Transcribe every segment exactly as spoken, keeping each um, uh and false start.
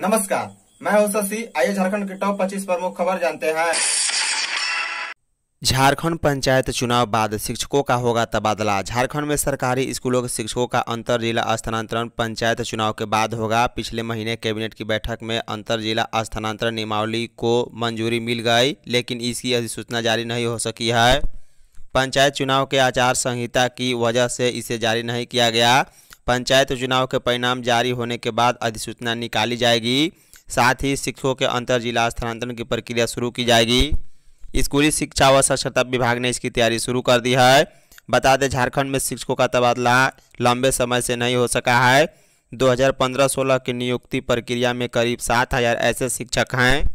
नमस्कार, मैं हूं शशि। आइए झारखंड की टॉप पच्चीस प्रमुख खबर जानते हैं। झारखंड पंचायत चुनाव बाद शिक्षकों का होगा तबादला। झारखंड में सरकारी स्कूलों के शिक्षकों का अंतर जिला स्थानांतरण पंचायत चुनाव के बाद होगा। पिछले महीने कैबिनेट की बैठक में अंतर जिला स्थानांतरण नियमावली को मंजूरी मिल गई, लेकिन इसकी अधिसूचना जारी नहीं हो सकी है। पंचायत चुनाव के आचार संहिता की वजह से इसे जारी नहीं किया गया। पंचायत चुनाव के परिणाम जारी होने के बाद अधिसूचना निकाली जाएगी। साथ ही शिक्षकों के अंतर जिला स्थानांतरण की प्रक्रिया शुरू की जाएगी। स्कूली शिक्षा व साक्षरता विभाग ने इसकी तैयारी शुरू कर दी है। बता दें, झारखंड में शिक्षकों का तबादला लंबे समय से नहीं हो सका है। दो हज़ार पंद्रह सोलह की नियुक्ति प्रक्रिया में करीब सात हजार ऐसे शिक्षक हैं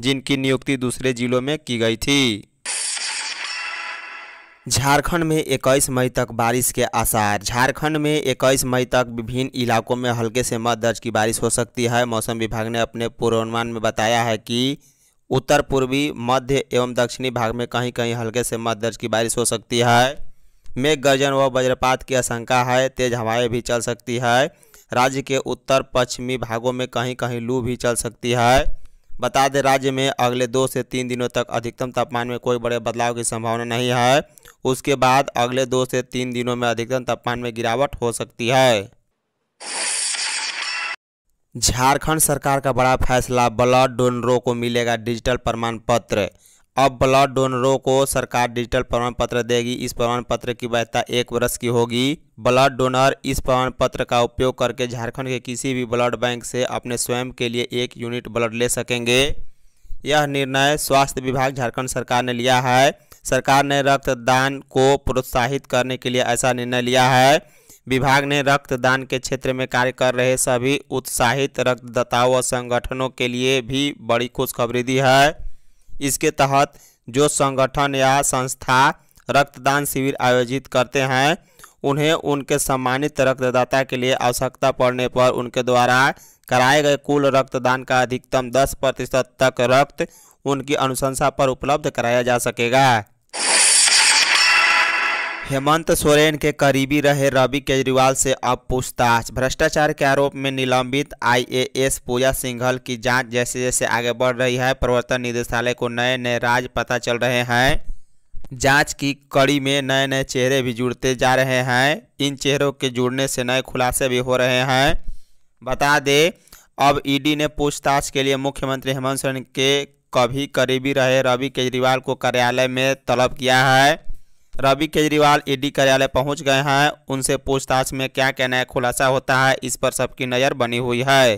जिनकी नियुक्ति दूसरे जिलों में की गई थी। झारखंड में इक्कीस मई तक बारिश के आसार। झारखंड में इक्कीस मई तक विभिन्न इलाकों में हल्के से मध्य दर्ज की बारिश हो सकती है। मौसम विभाग ने अपने पूर्वानुमान में बताया है कि उत्तर पूर्वी, मध्य एवं दक्षिणी भाग में कहीं कहीं हल्के से मध्य दर्ज की बारिश हो सकती है। मेघ गर्जन व वज्रपात की आशंका है। तेज हवाएं भी चल सकती है। राज्य के उत्तर पश्चिमी भागों में कहीं कहीं लू भी चल सकती है। बता दें, राज्य में अगले दो से तीन दिनों तक अधिकतम तापमान में कोई बड़े बदलाव की संभावना नहीं है। उसके बाद अगले दो से तीन दिनों में अधिकतम तापमान में गिरावट हो सकती है। झारखंड सरकार का बड़ा फैसला, ब्लड डोनरों को मिलेगा डिजिटल प्रमाण पत्र। अब ब्लड डोनरों को सरकार डिजिटल प्रमाण पत्र देगी। इस प्रमाण पत्र की वैधता एक वर्ष की होगी। ब्लड डोनर इस प्रमाण पत्र का उपयोग करके झारखंड के किसी भी ब्लड बैंक से अपने स्वयं के लिए एक यूनिट ब्लड ले सकेंगे। यह निर्णय स्वास्थ्य विभाग झारखंड सरकार ने लिया है। सरकार ने रक्तदान को प्रोत्साहित करने के लिए ऐसा निर्णय लिया है। विभाग ने रक्तदान के क्षेत्र में कार्य कर रहे सभी उत्साहित रक्तदाताओं और संगठनों के लिए भी बड़ी खुशखबरी दी है। इसके तहत जो संगठन या संस्था रक्तदान शिविर आयोजित करते हैं, उन्हें उनके सम्मानित रक्तदाता के लिए आवश्यकता पड़ने पर उनके द्वारा कराए गए कुल रक्तदान का अधिकतम दस प्रतिशत तक रक्त उनकी अनुशंसा पर उपलब्ध कराया जा सकेगा। हेमंत सोरेन के करीबी रहे रवि केजरीवाल से अब पूछताछ। भ्रष्टाचार के आरोप में निलंबित आई ए एस पूजा सिंघल की जांच जैसे जैसे आगे बढ़ रही है, प्रवर्तन निदेशालय को नए नए राज पता चल रहे हैं। जांच की कड़ी में नए नए चेहरे भी जुड़ते जा रहे हैं। इन चेहरों के जुड़ने से नए खुलासे भी हो रहे हैं। बता दें, अब ई डी ने पूछताछ के लिए मुख्यमंत्री हेमंत सोरेन के कभी करीबी रहे रवि केजरीवाल को कार्यालय में तलब किया है। रवि केजरीवाल ई डी कार्यालय पहुंच गए हैं। उनसे पूछताछ में क्या क्या नया खुलासा होता है, इस पर सबकी नज़र बनी हुई है।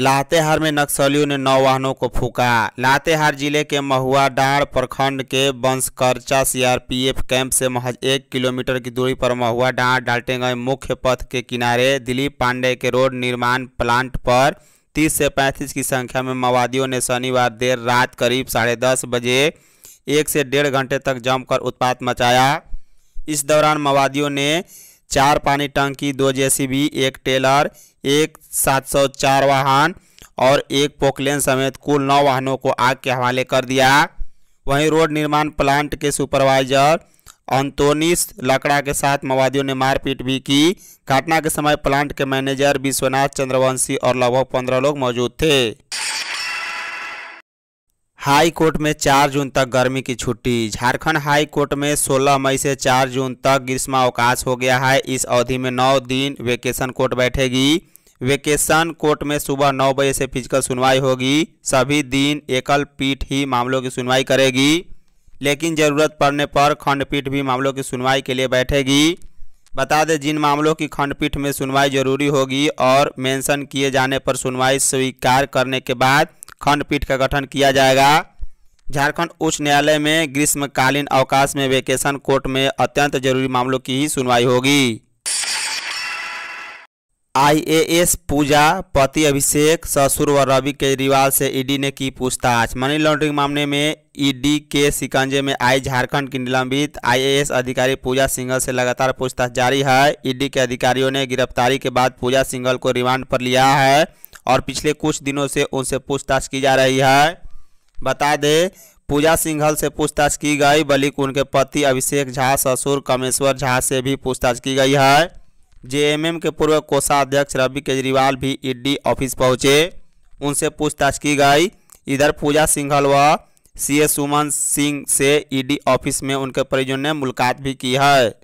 लातेहार में नक्सलियों ने नौ वाहनों को फूंका। लातेहार जिले के महुआडांड़ प्रखंड के Banskarcha C R P F camp से महज एक किलोमीटर की दूरी पर महुआडांड़ डाल्टेगंज मुख्य पथ के किनारे दिलीप पांडेय के रोड निर्माण प्लांट पर तीस से पैंतीस की संख्या में माओवादियों ने शनिवार देर रात करीब साढ़े दस बजे एक से डेढ़ घंटे तक जमकर उत्पात मचाया। इस दौरान माओवादियों ने चार पानी टंकी, दो जे सी बी, एक टेलर, एक सात सौ चार वाहन और एक पोकलेन समेत कुल नौ वाहनों को आग के हवाले कर दिया। वहीं रोड निर्माण प्लांट के सुपरवाइजर अंतोनिस लकड़ा के साथ माओवादियों ने मारपीट भी की। घटना के समय प्लांट के मैनेजर विश्वनाथ चंद्रवंशी और लगभग पंद्रह लोग मौजूद थे। हाई कोर्ट में चार जून तक गर्मी की छुट्टी। झारखंड हाई कोर्ट में सोलह मई से चार जून तक ग्रीष्मावकाश हो गया है। इस अवधि में नौ दिन वेकेशन कोर्ट बैठेगी। वेकेशन कोर्ट में सुबह नौ बजे से फिजिकल सुनवाई होगी। सभी दिन एकल पीठ ही मामलों की सुनवाई करेगी, लेकिन जरूरत पड़ने पर खंडपीठ भी मामलों की सुनवाई के लिए बैठेगी। बता दें, जिन मामलों की खंडपीठ में सुनवाई जरूरी होगी और मेंशन किए जाने पर सुनवाई स्वीकार करने के बाद खंडपीठ का गठन किया जाएगा। झारखंड उच्च न्यायालय में ग्रीष्मकालीन अवकाश में वेकेशन कोर्ट में अत्यंत जरूरी मामलों की ही सुनवाई होगी। आई ए एस पूजा, पति अभिषेक, ससुर व रवि केजरीवाल से ई डी ने की पूछताछ। मनी लॉन्ड्रिंग मामले में ई डी के शिकंजे में आई झारखंड की निलंबित आई ए एस अधिकारी पूजा सिंघल से लगातार पूछताछ जारी है। ई डी के अधिकारियों ने गिरफ्तारी के बाद पूजा सिंघल को रिमांड पर लिया है और पिछले कुछ दिनों से उनसे पूछताछ की जा रही है। बता दें, पूजा सिंघल से पूछताछ की गई, बल्कि उनके पति अभिषेक झा, ससुर कामेश्वर झा से भी पूछताछ की गई है। जेएमएम के पूर्व कोषाध्यक्ष रवि केजरीवाल भी ईडी ऑफिस पहुंचे, उनसे पूछताछ की गई। इधर पूजा सिंघल व सीए सुमन सिंह से ईडी ऑफिस में उनके परिजनों ने मुलाकात भी की है।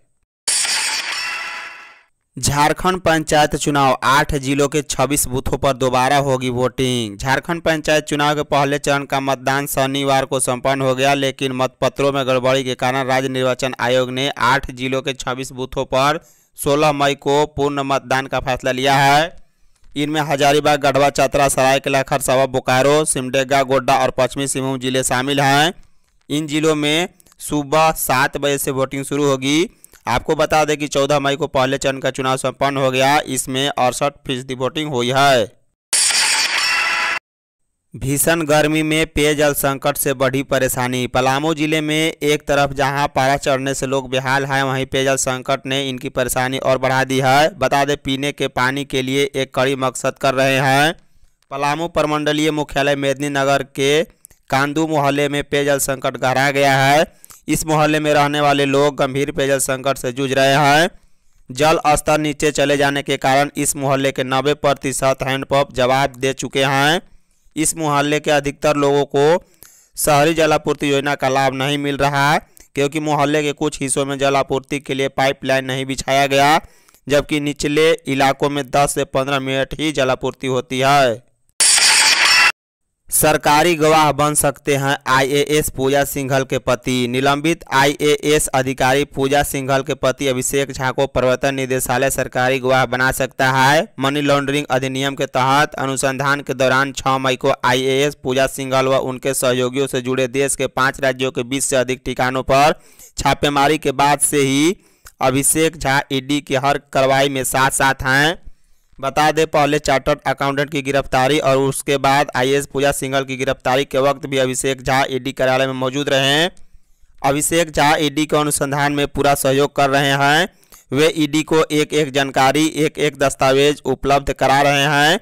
झारखंड पंचायत चुनाव आठ जिलों के छब्बीस बूथों पर दोबारा होगी वोटिंग। झारखंड पंचायत चुनाव के पहले चरण का मतदान शनिवार को संपन्न हो गया, लेकिन मतपत्रों में गड़बड़ी के कारण राज्य निर्वाचन आयोग ने आठ जिलों के छब्बीस बूथों पर सोलह मई को पूर्ण मतदान का फैसला लिया है। इनमें हजारीबाग, गढ़वा, चतरा, सरायकेला खरसावा, बोकारो, सिमडेगा, गोड्डा और पश्चिमी सिंहभूम जिले शामिल हैं। इन जिलों में सुबह सात बजे से वोटिंग शुरू होगी। आपको बता दें कि चौदह मई को पहले चरण का चुनाव संपन्न हो गया, इसमें अड़सठ फीसदी वोटिंग हुई है। भीषण गर्मी में पेयजल संकट से बढ़ी परेशानी। पलामू जिले में एक तरफ जहां पारा चढ़ने से लोग बेहाल हैं, वहीं पेयजल संकट ने इनकी परेशानी और बढ़ा दी है। बता दें पीने के पानी के लिए एक कड़ी मकसद कर रहे हैं। पलामू प्रमंडलीय मुख्यालय मेदिनीनगर के कांदू मोहल्ले में पेयजल संकट गहरा गया है। इस मोहल्ले में रहने वाले लोग गंभीर पेयजल संकट से जूझ रहे हैं। जल स्तर नीचे चले जाने के कारण इस मोहल्ले के नब्बे प्रतिशत हैंडपंप जवाब दे चुके हैं। इस मोहल्ले के अधिकतर लोगों को शहरी जलापूर्ति योजना का लाभ नहीं मिल रहा है, क्योंकि मोहल्ले के कुछ हिस्सों में जलापूर्ति के लिए पाइपलाइन नहीं बिछाया गया, जबकि निचले इलाकों में दस से पंद्रह मिनट ही जलापूर्ति होती है। सरकारी गवाह बन सकते हैं आईएएस पूजा सिंघल के पति। निलंबित आईएएस अधिकारी पूजा सिंघल के पति अभिषेक झा को प्रवर्तन निदेशालय सरकारी गवाह बना सकता है। मनी लॉन्ड्रिंग अधिनियम के तहत अनुसंधान के दौरान छह मई को आईएएस पूजा सिंघल व उनके सहयोगियों से जुड़े देश के पाँच राज्यों के बीस से अधिक ठिकानों पर छापेमारी के बाद से ही अभिषेक झा ईडी की हर कार्रवाई में साथ साथ हैं। बता दें पहले चार्टर्ड अकाउंटेंट की गिरफ्तारी और उसके बाद आईएएस पूजा सिंघल की गिरफ्तारी के वक्त भी अभिषेक झा ईडी कार्यालय में मौजूद रहे। अभिषेक झा ईडी के अनुसंधान में पूरा सहयोग कर रहे हैं। वे ईडी को एक एक जानकारी, एक एक दस्तावेज उपलब्ध करा रहे हैं।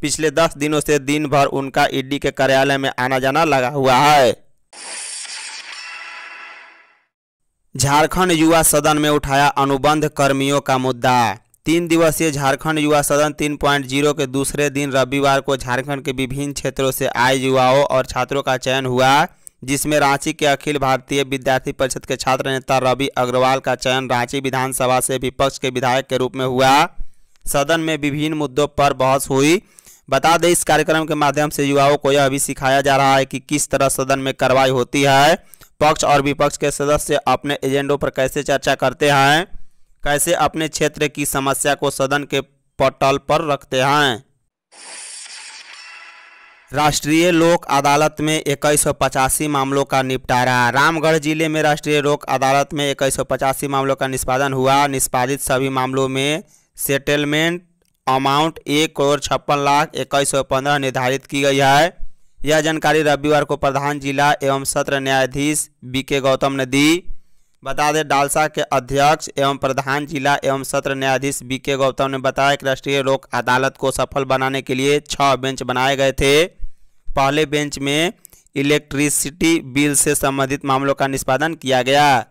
पिछले दस दिनों से दिन भर उनका ईडी के कार्यालय में आना जाना लगा हुआ है। झारखंड युवा सदन में उठाया अनुबंध कर्मियों का मुद्दा। तीन दिवसीय झारखंड युवा सदन तीन पॉइंट शून्य के दूसरे दिन रविवार को झारखंड के विभिन्न क्षेत्रों से आए युवाओं और छात्रों का चयन हुआ, जिसमें रांची के अखिल भारतीय विद्यार्थी परिषद के छात्र नेता रवि अग्रवाल का चयन रांची विधानसभा से विपक्ष के विधायक के रूप में हुआ। सदन में विभिन्न मुद्दों पर बहस हुई। बता दें इस कार्यक्रम के माध्यम से युवाओं को यह भी सिखाया जा रहा है कि किस तरह सदन में कार्रवाई होती है, पक्ष और विपक्ष के सदस्य अपने एजेंडों पर कैसे चर्चा करते हैं, कैसे अपने क्षेत्र की समस्या को सदन के पटल पर रखते हैं। राष्ट्रीय लोक अदालत में इक्कीस सौ पचासी मामलों का निपटारा। रामगढ़ जिले में राष्ट्रीय लोक अदालत में इक्कीस सौ पचासी मामलों का निष्पादन हुआ। निष्पादित सभी मामलों में सेटलमेंट अमाउंट एक करोड़ छप्पन लाख इक्कीस सौ पंद्रह निर्धारित की गई है। यह जानकारी रविवार को प्रधान जिला एवं सत्र न्यायाधीश बीके गौतम ने दी। बता दें डालसा के अध्यक्ष एवं प्रधान जिला एवं सत्र न्यायाधीश बीके गौतम ने बताया कि राष्ट्रीय लोक अदालत को सफल बनाने के लिए छह बेंच बनाए गए थे। पहले बेंच में इलेक्ट्रिसिटी बिल से संबंधित मामलों का निष्पादन किया गया।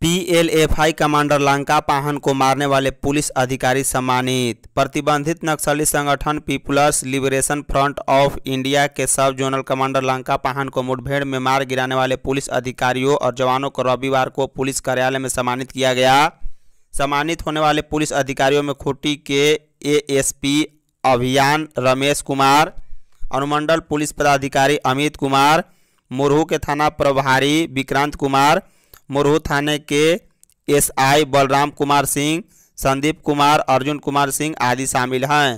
पीएलएफआई कमांडर लंका पाहन को मारने वाले पुलिस अधिकारी सम्मानित। प्रतिबंधित नक्सली संगठन people's liberation front of India के सब जोनल कमांडर लंका पाहन को मुठभेड़ में मार गिराने वाले पुलिस अधिकारियों और जवानों को रविवार को पुलिस कार्यालय में सम्मानित किया गया। सम्मानित होने वाले पुलिस अधिकारियों में खूंटी के एएसपी अभियान रमेश कुमार, अनुमंडल पुलिस पदाधिकारी अमित कुमार, मुरहू के थाना प्रभारी विक्रांत कुमार, मुरहू थाने के एसआई बलराम कुमार सिंह, संदीप कुमार, अर्जुन कुमार सिंह आदि शामिल हैं।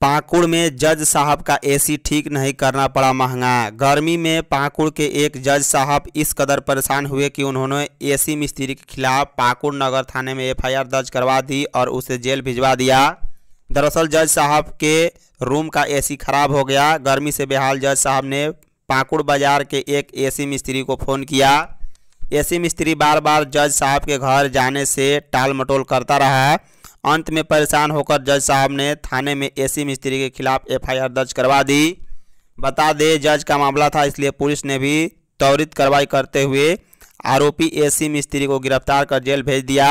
पाकुड़ में जज साहब का एसी ठीक नहीं करना पड़ा महंगा। गर्मी में पाकुड़ के एक जज साहब इस कदर परेशान हुए कि उन्होंने एसी मिस्त्री के खिलाफ पाकुड़ नगर थाने में एफआईआर दर्ज करवा दी और उसे जेल भिजवा दिया। दरअसल जज साहब के रूम का एसी खराब हो गया। गर्मी से बेहाल जज साहब ने पाकुड़ बाजार के एक एसी मिस्त्री को फ़ोन किया। एसी मिस्त्री बार बार जज साहब के घर जाने से टाल मटोल करता रहा। अंत में परेशान होकर जज साहब ने थाने में एसी मिस्त्री के खिलाफ एफआईआर दर्ज करवा दी। बता दें जज का मामला था, इसलिए पुलिस ने भी त्वरित कार्रवाई करते हुए आरोपी एसी मिस्त्री को गिरफ्तार कर जेल भेज दिया।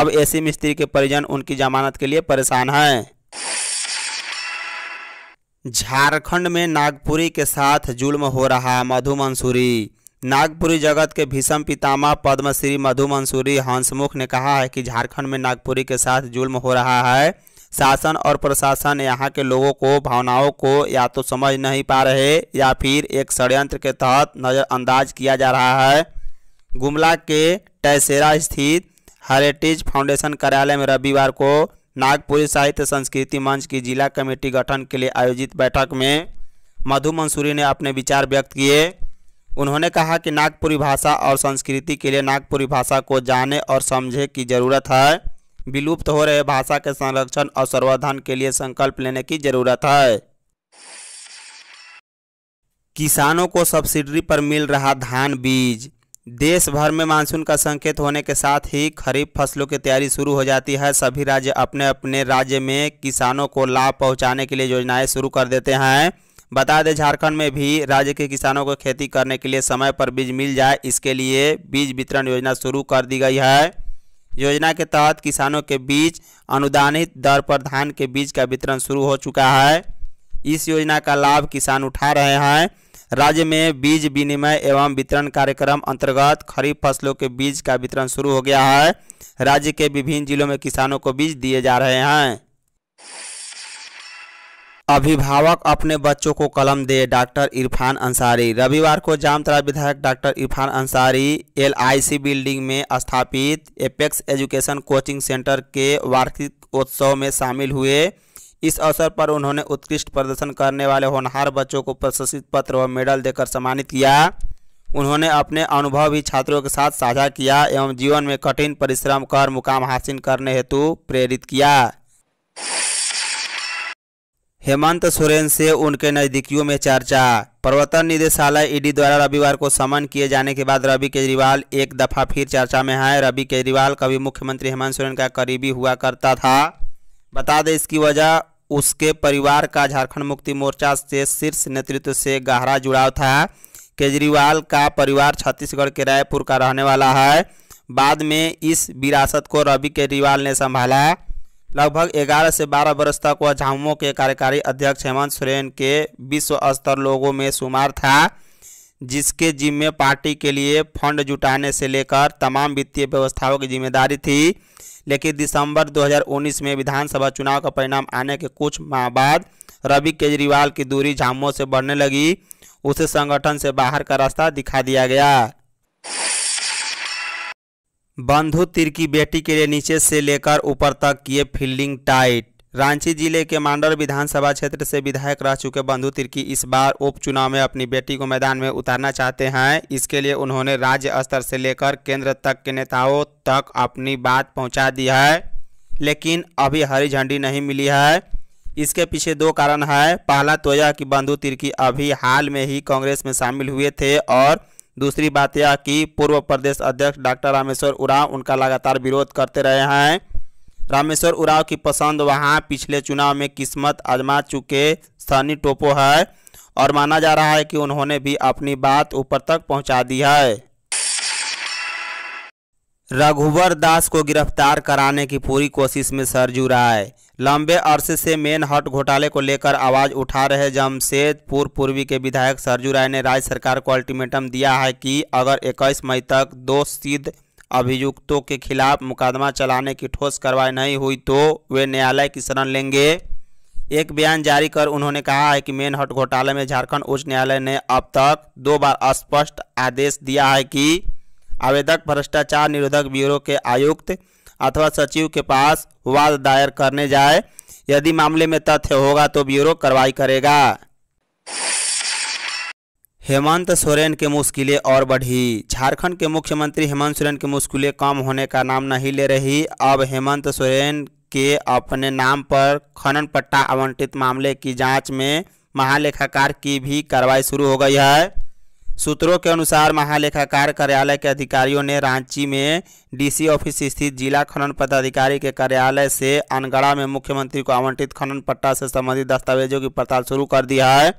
अब एसी मिस्त्री के परिजन उनकी जमानत के लिए परेशान हैं। झारखंड में नागपुरी के साथ जुल्म हो रहा। मधु मंसूरी, नागपुरी जगत के भीषम पितामह पद्मश्री मधु मंसूरी हंसमुख ने कहा है कि झारखंड में नागपुरी के साथ जुल्म हो रहा है। शासन और प्रशासन यहाँ के लोगों को, भावनाओं को या तो समझ नहीं पा रहे या फिर एक षड्यंत्र के तहत नज़रअंदाज किया जा रहा है। गुमला के टैसेरा स्थित हेरिटेज फाउंडेशन कार्यालय में रविवार को नागपुरी साहित्य संस्कृति मंच की जिला कमेटी गठन के लिए आयोजित बैठक में मधु मंसूरी ने अपने विचार व्यक्त किए। उन्होंने कहा कि नागपुरी भाषा और संस्कृति के लिए नागपुरी भाषा को जाने और समझे की जरूरत है। विलुप्त हो रहे भाषा के संरक्षण और संवर्धन के लिए संकल्प लेने की जरूरत है। किसानों को सब्सिडी पर मिल रहा धान बीज। देश भर में मानसून का संकेत होने के साथ ही खरीफ फसलों की तैयारी शुरू हो जाती है। सभी राज्य अपने अपने राज्य में किसानों को लाभ पहुंचाने के लिए योजनाएं शुरू कर देते हैं। बता दें, झारखंड में भी राज्य के किसानों को खेती करने के लिए समय पर बीज मिल जाए, इसके लिए बीज वितरण योजना शुरू कर दी गई है। योजना के तहत किसानों के बीच अनुदानित दर पर धान के बीज का वितरण शुरू हो चुका है। इस योजना का लाभ किसान उठा रहे हैं। राज्य में बीज विनिमय एवं वितरण कार्यक्रम अंतर्गत खरीफ फसलों के बीज का वितरण शुरू हो गया है। राज्य के विभिन्न जिलों में किसानों को बीज दिए जा रहे हैं। अभिभावक अपने बच्चों को कलम दे। डॉक्टर इरफान अंसारी। रविवार को जामताड़ा विधायक doctor Irfan Ansari LIC building में स्थापित एपेक्स एजुकेशन कोचिंग सेंटर के वार्षिक उत्सव में शामिल हुए। इस अवसर पर उन्होंने उत्कृष्ट प्रदर्शन करने वाले होनहार बच्चों को प्रशस्ति पत्र व मेडल देकर सम्मानित किया। उन्होंने अपने अनुभव भी छात्रों के साथ साझा किया एवं जीवन में कठिन परिश्रम कर मुकाम हासिल करने हेतु प्रेरित किया। हेमंत सोरेन से उनके नजदीकियों में चर्चा। प्रवर्तन निदेशालय ईडी द्वारा रविवार को समन किए जाने के बाद रवि केजरीवाल एक दफा फिर चर्चा में है। रवि केजरीवाल कभी मुख्यमंत्री हेमंत सोरेन का करीबी हुआ करता था। बता दें, इसकी वजह उसके परिवार का झारखंड मुक्ति मोर्चा से शीर्ष नेतृत्व से गहरा जुड़ाव था। केजरीवाल का परिवार छत्तीसगढ़ के रायपुर का रहने वाला है। बाद में इस विरासत को रवि केजरीवाल ने संभाला। लगभग ग्यारह से बारह वर्ष तक वह झामुमो के कार्यकारी अध्यक्ष हेमंत सोरेन के विश्व स्तर लोगों में शुमार था, जिसके जिम्मे पार्टी के लिए फंड जुटाने से लेकर तमाम वित्तीय व्यवस्थाओं की जिम्मेदारी थी। लेकिन दिसंबर दो हज़ार उन्नीस में विधानसभा चुनाव का परिणाम आने के कुछ माह बाद रवि केजरीवाल की दूरी झामुमो से बढ़ने लगी। उसे संगठन से बाहर का रास्ता दिखा दिया गया। बंधु तिर्की बेटी के लिए नीचे से लेकर ऊपर तक किए फील्डिंग टाइट। रांची जिले के मांडर विधानसभा क्षेत्र से विधायक रह चुके बंधु तिर्की इस बार उपचुनाव में अपनी बेटी को मैदान में उतारना चाहते हैं। इसके लिए उन्होंने राज्य स्तर से लेकर केंद्र तक के नेताओं तक अपनी बात पहुंचा दी है, लेकिन अभी हरी झंडी नहीं मिली है। इसके पीछे दो कारण हैं। पहला तो यह कि बंधु तिर्की अभी हाल में ही कांग्रेस में शामिल हुए थे और दूसरी बात यह कि पूर्व प्रदेश अध्यक्ष डॉक्टर रामेश्वर उरांव उनका लगातार विरोध करते रहे हैं। रामेश्वर उरांव की पसंद वहां पिछले चुनाव में किस्मत आजमा चुके सनी टोपो है और माना जा रहा है कि उन्होंने भी अपनी बात ऊपर तक पहुंचा दी है। रघुवर दास को गिरफ्तार कराने की पूरी कोशिश में सरजू राय। लंबे अरसे से मेनहट घोटाले को लेकर आवाज उठा रहे जमशेदपुर पूर्वी के विधायक सरजू राय ने राज्य सरकार को अल्टीमेटम दिया है कि अगर इक्कीस मई तक दो सिद्ध अभियुक्तों के खिलाफ मुकदमा चलाने की ठोस कार्रवाई नहीं हुई तो वे न्यायालय की शरण लेंगे। एक बयान जारी कर उन्होंने कहा है कि मेनहट घोटाले में झारखंड उच्च न्यायालय ने अब तक दो बार स्पष्ट आदेश दिया है कि आवेदक भ्रष्टाचार निरोधक ब्यूरो के आयुक्त अथवा सचिव के पास वाद दायर करने जाए। यदि मामले में तथ्य होगा तो ब्यूरो कार्रवाई करेगा। हेमंत सोरेन के मुश्किलें और बढ़ी। झारखंड के मुख्यमंत्री हेमंत सोरेन की मुश्किलें कम होने का नाम नहीं ले रही। अब हेमंत सोरेन के अपने नाम पर खनन पट्टा आवंटित मामले की जांच में महालेखाकार की भी कार्रवाई शुरू हो गई है। सूत्रों के अनुसार महालेखाकार कार्यालय के अधिकारियों ने रांची में डीसी ऑफिस स्थित जिला खनन पदाधिकारी के कार्यालय से अनगड़ा में मुख्यमंत्री को आवंटित खनन पट्टा से संबंधित दस्तावेजों की पड़ताल शुरू कर दी है।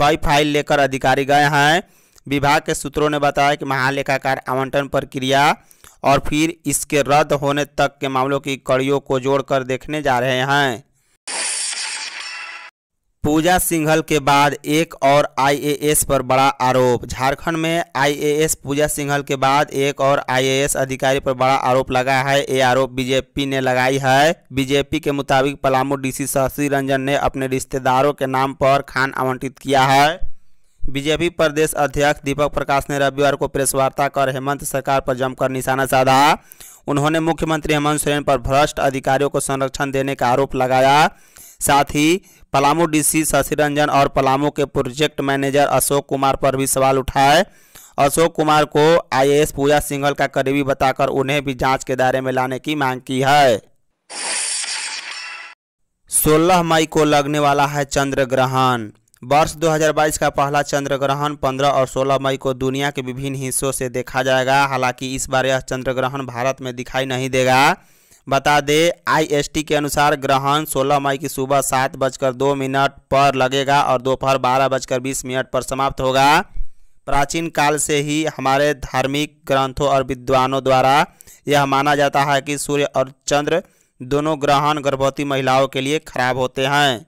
कई फाइल लेकर अधिकारी गए हैं। विभाग के सूत्रों ने बताया कि महालेखाकार आवंटन प्रक्रिया और फिर इसके रद्द होने तक के मामलों की कड़ियों को जोड़कर देखने जा रहे हैं। पूजा सिंघल के बाद एक और आई ए एस पर बड़ा आरोप। झारखंड में आई ए एस पूजा सिंघल के बाद एक और आई ए एस अधिकारी पर बड़ा आरोप लगा है। ये आरोप बीजेपी ने लगाई है। बीजेपी के मुताबिक पलामू डी सी शशि रंजन ने अपने रिश्तेदारों के नाम पर खान आवंटित किया है। बीजेपी प्रदेश अध्यक्ष दीपक प्रकाश ने रविवार को प्रेस वार्ता कर हेमंत सरकार पर जमकर निशाना साधा। उन्होंने मुख्यमंत्री हेमंत सोरेन पर भ्रष्ट अधिकारियों को संरक्षण देने का आरोप लगाया। साथ ही पलामू डी सी शशि रंजन और पलामू के प्रोजेक्ट मैनेजर अशोक कुमार पर भी सवाल उठाए। अशोक कुमार को आई ए एस पूजा सिंघल का करीबी बताकर उन्हें भी जांच के दायरे में लाने की मांग की है। सोलह मई को लगने वाला है चंद्र ग्रहण। वर्ष दो हज़ार बाईस का पहला चंद्र ग्रहण पंद्रह और सोलह मई को दुनिया के विभिन्न हिस्सों से देखा जाएगा। हालांकि इस बार यह चंद्र ग्रहण भारत में दिखाई नहीं देगा। बता दे आई एस टी के अनुसार ग्रहण सोलह मई की सुबह सात बजकर दो मिनट पर लगेगा और दोपहर बारह बजकर बीस मिनट पर समाप्त होगा। प्राचीन काल से ही हमारे धार्मिक ग्रंथों और विद्वानों द्वारा यह माना जाता है कि सूर्य और चंद्र दोनों ग्रहण गर्भवती महिलाओं के लिए खराब होते हैं।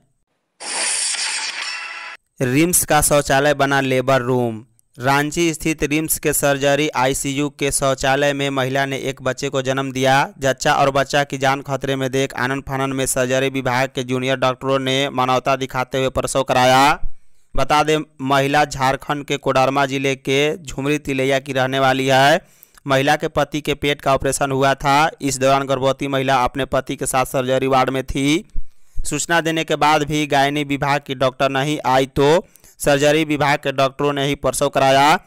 रिम्स का शौचालय बना लेबर रूम। रांची स्थित रिम्स के सर्जरी आई सी यू के शौचालय में महिला ने एक बच्चे को जन्म दिया। जच्चा और बच्चा की जान खतरे में देख आनन फानन में सर्जरी विभाग के जूनियर डॉक्टरों ने मानवता दिखाते हुए प्रसव कराया। बता दें महिला झारखंड के कोडरमा जिले के झुमरी तिलैया की रहने वाली है। महिला के पति के पेट का ऑपरेशन हुआ था। इस दौरान गर्भवती महिला अपने पति के साथ सर्जरी वार्ड में थी। सूचना देने के बाद भी गायनी विभाग की डॉक्टर नहीं आई तो सर्जरी विभाग के डॉक्टरों ने ही प्रसव कराया।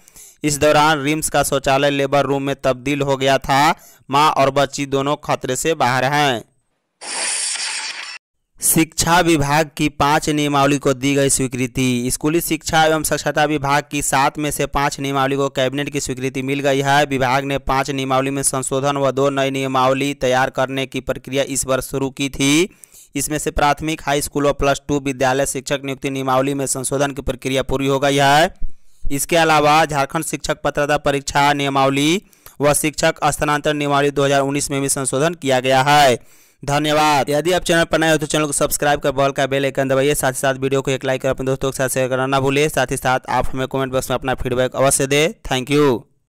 इस दौरान रिम्स का शौचालय लेबर रूम में तब्दील हो गया था। मां और बच्ची दोनों खतरे से बाहर हैं। शिक्षा विभाग की पांच नियमावली को दी गई स्वीकृति। स्कूली शिक्षा एवं साक्षरता विभाग की सात में से पांच नियमावली को कैबिनेट की स्वीकृति मिल गई है। विभाग ने पांच नियमावली में संशोधन व दो नई नियमावली तैयार करने की प्रक्रिया इस वर्ष शुरू की थी। इसमें से प्राथमिक हाई स्कूल और प्लस टू विद्यालय शिक्षक नियुक्ति नियमावली में संशोधन की प्रक्रिया पूरी हो गई है। इसके अलावा झारखंड शिक्षक पात्रता परीक्षा नियमावली व शिक्षक स्थानांतरण नियमावली दो हज़ार उन्नीस में भी संशोधन किया गया है। धन्यवाद। यदि आप चैनल पर नए हो तो चैनल को सब्सक्राइब कर बॉल का बेल आइकन दबाइए। साथ ही साथ वीडियो को एक लाइक कर अपने दोस्तों के साथ शेयर करना ना भूलें। साथ ही साथ आप हमें कमेंट बॉक्स में अपना फीडबैक अवश्य दें। Thank you.